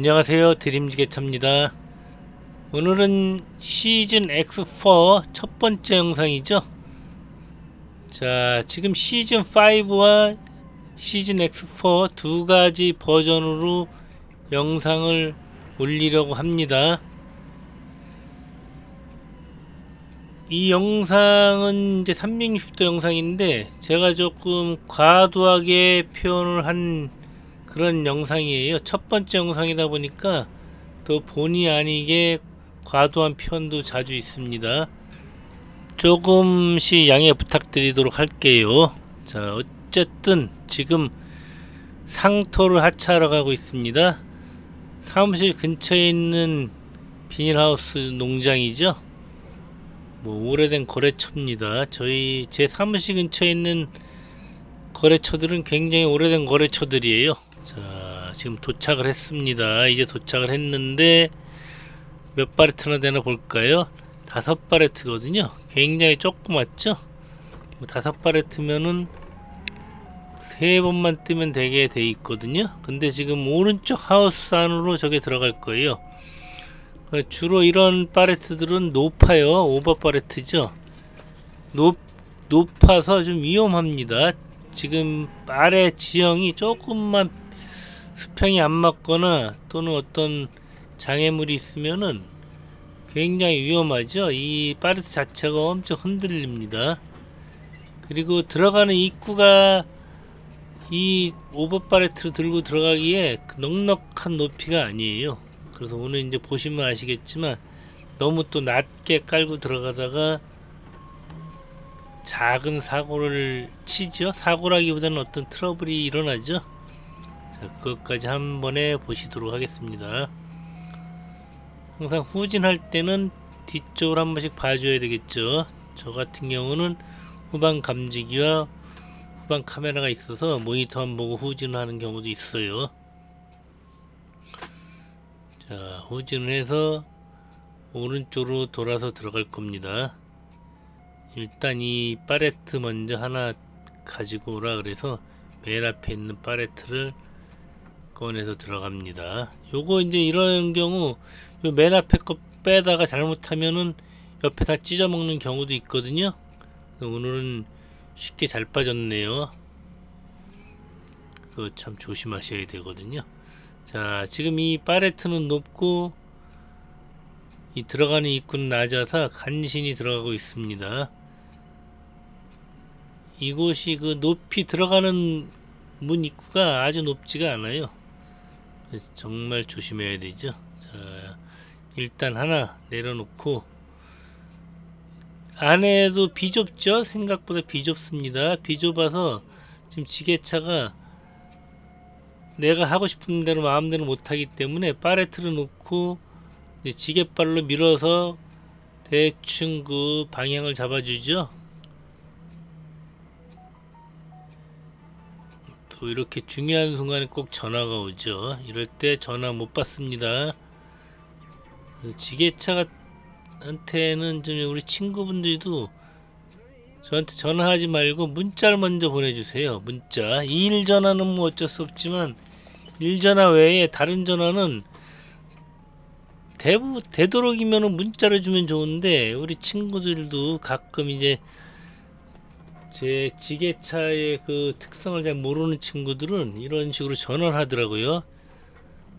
안녕하세요, 드림지게차입니다. 오늘은 시즌 X4 첫번째 영상이죠. 자, 지금 시즌 5와 시즌 X4 두가지 버전으로 영상을 올리려고 합니다. 이 영상은 이제 360도 영상인데 제가 조금 과도하게 표현을 한 그런 영상이에요. 첫번째 영상이다 보니까 또 본의 아니게 과도한 표현도 자주 있습니다. 조금씩 양해 부탁드리도록 할게요. 자, 어쨌든 지금 상토를 하차하러 가고 있습니다. 사무실 근처에 있는 비닐하우스 농장이죠. 뭐 오래된 거래처입니다. 제 사무실 근처에 있는 거래처들은 굉장히 오래된 거래처들이에요. 자, 지금 도착을 했습니다. 이제 도착을 했는데 몇 바레트나 되나 볼까요? 5바레트거든요. 굉장히 조그맣죠? 5바레트면은 3번만 뜨면 되게 돼 있거든요. 근데 지금 오른쪽 하우스 안으로 저게 들어갈 거예요. 주로 이런 바레트들은 높아요. 오버바레트죠. 높아서 좀 위험합니다. 지금 아래 지형이 조금만 수평이 안 맞거나 또는 어떤 장애물이 있으면은 굉장히 위험하죠. 이 바레트 자체가 엄청 흔들립니다. 그리고 들어가는 입구가 이 오버바레트를 들고 들어가기에 넉넉한 높이가 아니에요. 그래서 오늘 이제 보시면 아시겠지만 너무 또 낮게 깔고 들어가다가 작은 사고를 치죠. 사고라기보다는 어떤 트러블이 일어나죠. 자, 그것까지 한 번에 보시도록 하겠습니다. 항상 후진할 때는 뒤쪽을 한 번씩 봐줘야 되겠죠. 저 같은 경우는 후방 감지기와 후방 카메라가 있어서 모니터 안 보고 후진을 하는 경우도 있어요. 자, 후진을 해서 오른쪽으로 돌아서 들어갈 겁니다. 일단 이 바레트 먼저 하나 가지고 오라 그래서 맨 앞에 있는 바레트를 꺼내서 들어갑니다. 요거 이제 이런 경우 요 맨 앞에 거 빼다가 잘못하면은 옆에 다 찢어먹는 경우도 있거든요. 오늘은 쉽게 잘 빠졌네요. 그거 참 조심하셔야 되거든요. 자, 지금 이 바레트는 높고 이 들어가는 입구는 낮아서 간신히 들어가고 있습니다. 이곳이 그 높이 들어가는 문 입구가 아주 높지가 않아요. 정말 조심해야 되죠. 자, 일단 하나 내려놓고 안에도 비좁죠? 생각보다 비좁습니다. 비좁아서 지금 지게차가 내가 하고 싶은 대로 마음대로 못하기 때문에 바레트를 놓고 이제 지게발로 밀어서 대충 그 방향을 잡아주죠. 또 이렇게 중요한 순간에 꼭 전화가 오죠. 이럴 때 전화 못 받습니다. 지게차한테는 좀 우리 친구분들도 저한테 전화하지 말고 문자를 먼저 보내주세요. 문자. 일전화는 뭐 어쩔 수 없지만 일전화 외에 다른 전화는 되도록이면 문자를 주면 좋은데 우리 친구들도 가끔 이제 제 지게차의 그 특성을 잘 모르는 친구들은 이런 식으로 전화를 하더라고요.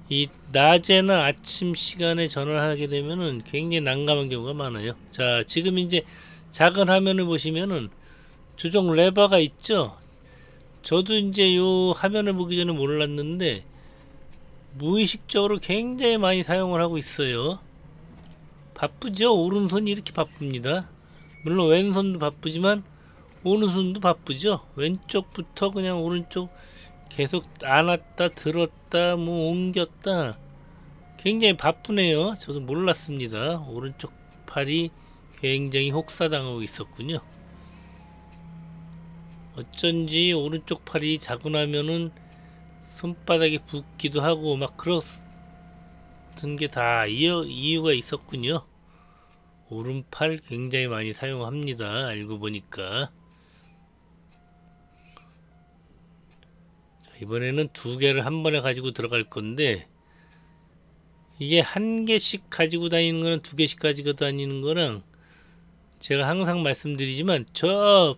이 낮에나 아침 시간에 전화를 하게 되면은 굉장히 난감한 경우가 많아요. 자, 지금 이제 작은 화면을 보시면은 조종 레버가 있죠. 저도 이제 요 화면을 보기 전에 몰랐는데 무의식적으로 굉장히 많이 사용을 하고 있어요. 바쁘죠? 오른손이 이렇게 바쁩니다. 물론 왼손도 바쁘지만 오른손도 바쁘죠? 왼쪽부터 그냥 오른쪽 계속 안았다 들었다 뭐 옮겼다 굉장히 바쁘네요. 저도 몰랐습니다. 오른쪽 팔이 굉장히 혹사당하고 있었군요. 어쩐지 오른쪽 팔이 자고 나면은 손바닥에 붓기도 하고 막 그렇던 게 다 이유가 있었군요. 오른팔 굉장히 많이 사용합니다. 알고 보니까. 자, 이번에는 두 개를 한 번에 가지고 들어갈 건데 이게 한 개씩 가지고 다니는 거는 두 개씩 가지고 다니는 거는 제가 항상 말씀드리지만 저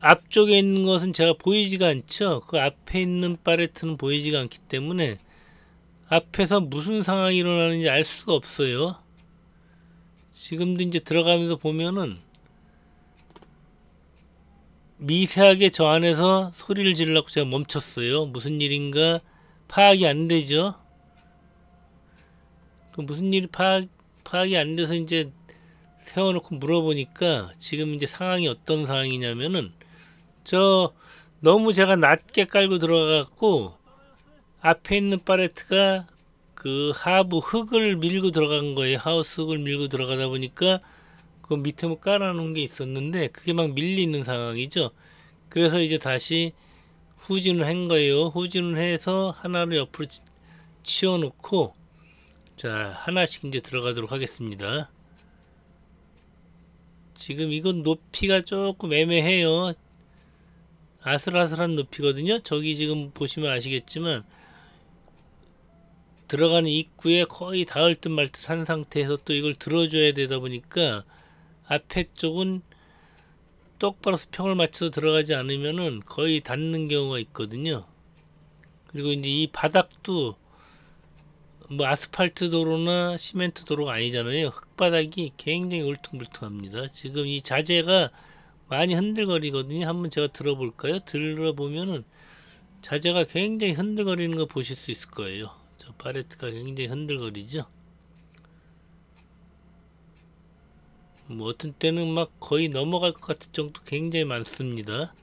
앞쪽에 있는 것은 제가 보이지가 않죠. 그 앞에 있는 팔레트는 보이지가 않기 때문에 앞에서 무슨 상황이 일어나는지 알 수가 없어요. 지금도 이제 들어가면서 보면은 미세하게 저 안에서 소리를 지르려고 제가 멈췄어요. 무슨 일인가 파악이 안 되죠. 그 무슨 일이 파악이 안 돼서 이제 세워놓고 물어보니까 지금 이제 상황이 어떤 상황이냐면은 저 너무 제가 낮게 깔고 들어가갖고 앞에 있는 팔레트가 그 하부 흙을 밀고 들어간 거예요. 하우스 흙을 밀고 들어가다 보니까 그 밑에 뭐 깔아놓은 게 있었는데 그게 막 밀리는 상황이죠. 그래서 이제 다시 후진을 한 거예요. 후진을 해서 하나를 옆으로 치워놓고 자 하나씩 이제 들어가도록 하겠습니다. 지금 이건 높이가 조금 애매해요. 아슬아슬한 높이거든요. 저기 지금 보시면 아시겠지만 들어가는 입구에 거의 닿을 듯 말 듯 한 상태에서 또 이걸 들어줘야 되다 보니까 앞에 쪽은 똑바로 수평을 맞춰서 들어가지 않으면은 거의 닿는 경우가 있거든요. 그리고 이제 이 바닥도 뭐 아스팔트 도로나 시멘트 도로가 아니잖아요. 흙바닥이 굉장히 울퉁불퉁합니다. 지금 이 자재가 많이 흔들거리거든요. 한번 제가 들어볼까요? 들어보면은 자재가 굉장히 흔들거리는 거 보실 수 있을 거예요. 저 팔레트가 굉장히 흔들거리죠. 뭐 어떤 때는 막 거의 넘어갈 것 같은 정도 굉장히 많습니다.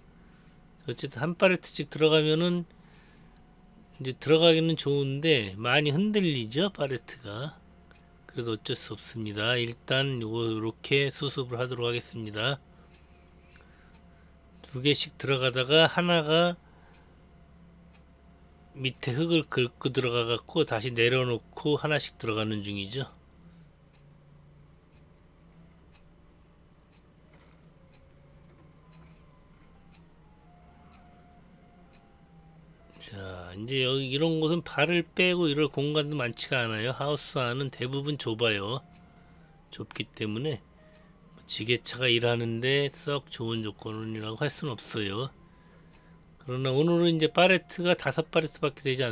어쨌든 한 팔레트씩 들어가면은 이제 들어가기는 좋은데 많이 흔들리죠 팔레트가. 그래도 어쩔 수 없습니다. 일단 요거 이렇게 수습을 하도록 하겠습니다. 두 개씩 들어가다가 하나가 밑에 흙을 긁고 들어가 갖고 다시 내려놓고 하나씩 들어가는 중이죠. 자 이제 여기 이런 곳은 발을 빼고 이럴 공간도 많지가 않아요. 하우스 안은 대부분 좁아요. 좁기 때문에 지게차가 일하는데 썩 좋은 조건이라고 할 수는 없어요. 그러나 오늘은 이제 팔레트가 5팔레트 밖에 되지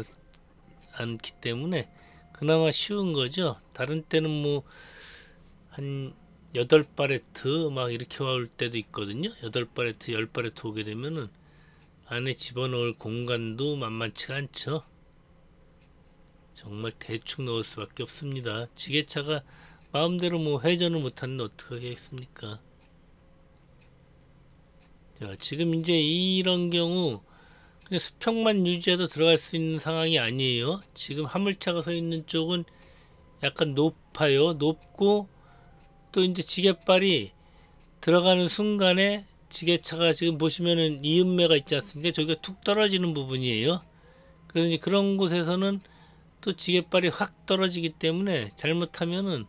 않기 때문에 그나마 쉬운 거죠. 다른 때는 뭐 한 8팔레트 막 이렇게 올 때도 있거든요. 8팔레트 10팔레트 오게 되면은 안에 집어넣을 공간도 만만치가 않죠. 정말 대충 넣을 수밖에 없습니다. 지게차가 마음대로 뭐 회전을 못하는데 어떻게 하겠습니까? 자, 지금 이제 이런 경우 그냥 수평만 유지해도 들어갈 수 있는 상황이 아니에요. 지금 화물차가 서 있는 쪽은 약간 높아요. 높고 또 이제 지게발이 들어가는 순간에 지게차가 지금 보시면은 이음매가 있지 않습니까? 저기가 툭 떨어지는 부분이에요. 그래서 이제 그런 곳에서는 또 지게발이 확 떨어지기 때문에 잘못하면은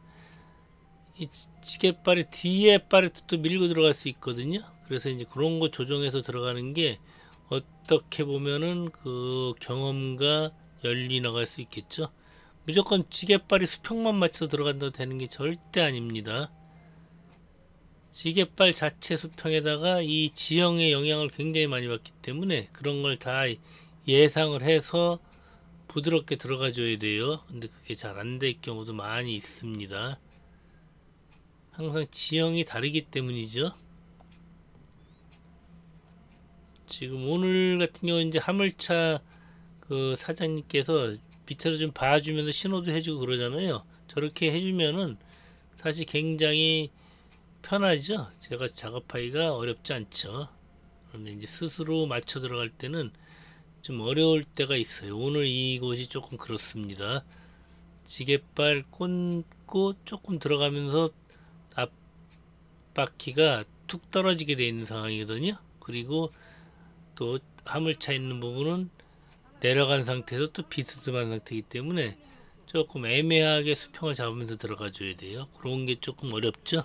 이 지게발이 뒤에 팔레트도 밀고 들어갈 수 있거든요. 그래서 이제 그런 거 조정해서 들어가는 게 어떻게 보면은 그 경험과 열리 나갈 수 있겠죠. 무조건 지게발이 수평만 맞춰서 들어간다고 되는 게 절대 아닙니다. 지게발 자체 수평에다가 이 지형의 영향을 굉장히 많이 받기 때문에 그런 걸 다 예상을 해서 부드럽게 들어가 줘야 돼요. 근데 그게 잘 안 될 경우도 많이 있습니다. 항상 지형이 다르기 때문이죠. 지금 오늘 같은 경우 이제 화물차 그 사장님께서 밑에서 좀 봐주면서 신호도 해주고 그러잖아요. 저렇게 해주면은 사실 굉장히 편하죠. 제가 작업하기가 어렵지 않죠. 그런데 이제 스스로 맞춰 들어갈 때는 좀 어려울 때가 있어요. 오늘 이곳이 조금 그렇습니다. 지게발 꽂고 조금 들어가면서 앞바퀴가 툭 떨어지게 돼 있는 상황이거든요. 그리고 또 화물차 있는 부분은 내려간 상태에서 또 비스듬한 상태이기 때문에 조금 애매하게 수평을 잡으면서 들어가 줘야 돼요. 그런 게 조금 어렵죠.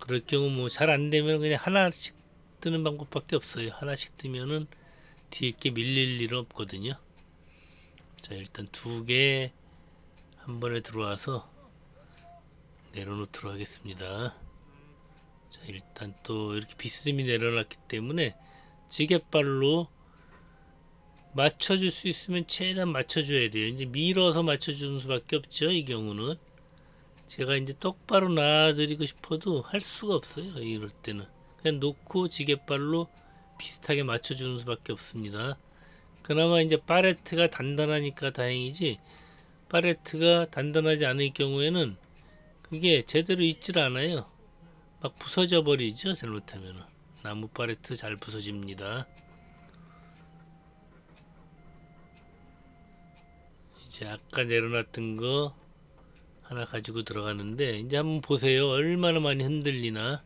그럴 경우 뭐 잘 안 되면 그냥 하나씩 뜨는 방법밖에 없어요. 하나씩 뜨면은 뒤에 게 밀릴 일은 없거든요. 자 일단 두 개 한 번에 들어와서 내려놓도록 하겠습니다. 자, 일단 또 이렇게 비스듬히 내려놨기 때문에 지게발로 맞춰줄 수 있으면 최대한 맞춰줘야 돼요. 이제 밀어서 맞춰주는 수밖에 없죠. 이 경우는 제가 이제 똑바로 놔드리고 싶어도 할 수가 없어요. 이럴 때는 그냥 놓고 지게발로 비슷하게 맞춰주는 수밖에 없습니다. 그나마 이제 팔레트가 단단하니까 다행이지, 팔레트가 단단하지 않을 경우에는 그게 제대로 있질 않아요. 막 부서져 버리죠. 잘못하면은 나무 팔레트 잘 부서집니다. 이제 아까 내려놨던 거 하나 가지고 들어가는데, 이제 한번 보세요. 얼마나 많이 흔들리나.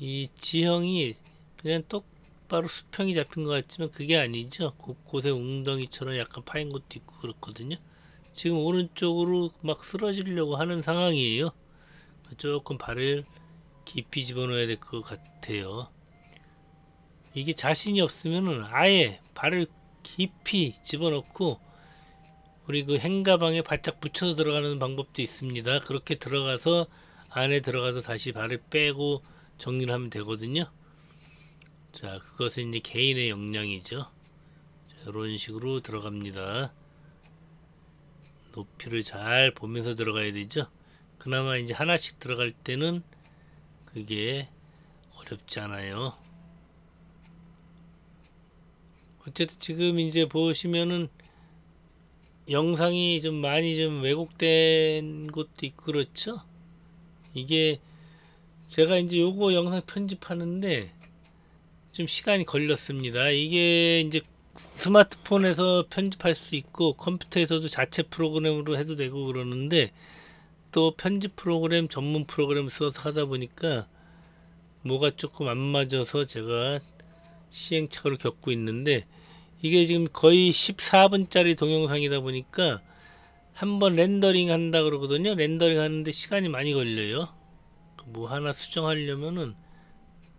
이 지형이 그냥 똑바로 수평이 잡힌 것 같지만 그게 아니죠. 곳곳에 웅덩이처럼 약간 파인 것도 있고 그렇거든요. 지금 오른쪽으로 막 쓰러지려고 하는 상황이에요. 조금 발을 깊이 집어넣어야 될 것 같아요. 이게 자신이 없으면은 아예 발을 깊이 집어넣고 우리 그 행가방에 바짝 붙여서 들어가는 방법도 있습니다. 그렇게 들어가서 안에 들어가서 다시 발을 빼고 정리를 하면 되거든요. 자, 그것은 이제 개인의 역량이죠. 자, 이런 식으로 들어갑니다. 높이를 잘 보면서 들어가야 되죠. 그나마 이제 하나씩 들어갈 때는 그게 어렵지 않아요. 어쨌든 지금 이제 보시면은 영상이 좀 많이 좀 왜곡된 것도 있고 그렇죠. 이게 제가 이제 요거 영상 편집하는데 좀 시간이 걸렸습니다. 이게 이제 스마트폰에서 편집할 수 있고 컴퓨터에서도 자체 프로그램으로 해도 되고 그러는데, 또 편집 프로그램 전문 프로그램 써서 하다 보니까 뭐가 조금 안 맞아서 제가 시행착오를 겪고 있는데, 이게 지금 거의 14분짜리 동영상이다 보니까 한번 렌더링 한다 그러거든요. 렌더링 하는데 시간이 많이 걸려요. 뭐 하나 수정하려면은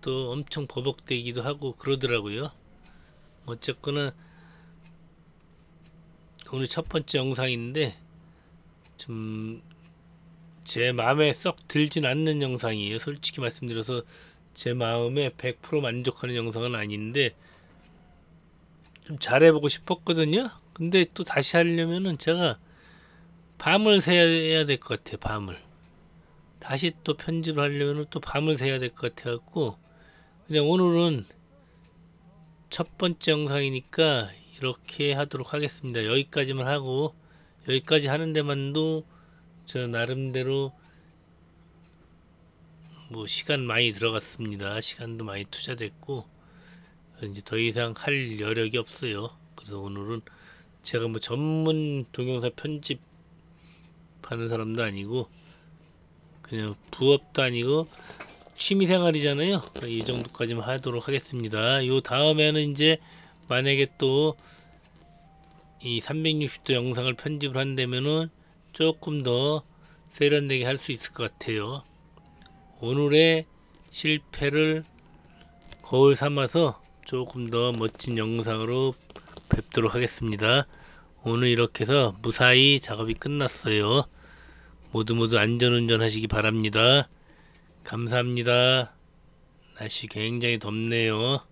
또 엄청 버벅대기도 하고 그러더라고요. 어쨌거나 오늘 첫 번째 영상인데 좀 제 마음에 썩 들진 않는 영상이에요. 솔직히 말씀드려서 제 마음에 100% 만족하는 영상은 아닌데 좀 잘해보고 싶었거든요. 근데 또 다시 하려면은 제가 밤을 새야 될 것 같아요. 밤을 다시 또 편집을 하려면은 또 밤을 새야 될 것 같아갖고, 그냥 오늘은 첫 번째 영상이니까 이렇게 하도록 하겠습니다. 여기까지만 하고, 여기까지 하는 데만도 저 나름대로 뭐 시간 많이 들어갔습니다. 시간도 많이 투자됐고 이제 더 이상 할 여력이 없어요. 그래서 오늘은 제가 뭐 전문 동영상 편집하는 사람도 아니고 그냥 부업도 아니고 취미생활이잖아요. 이 정도까지만 하도록 하겠습니다. 요 다음에는 이제 만약에 또 이 360도 영상을 편집을 한다면은 조금 더 세련되게 할 수 있을 것 같아요. 오늘의 실패를 거울 삼아서 조금 더 멋진 영상으로 뵙도록 하겠습니다. 오늘 이렇게 해서 무사히 작업이 끝났어요. 모두 안전운전 하시기 바랍니다. 감사합니다. 날씨 굉장히 덥네요.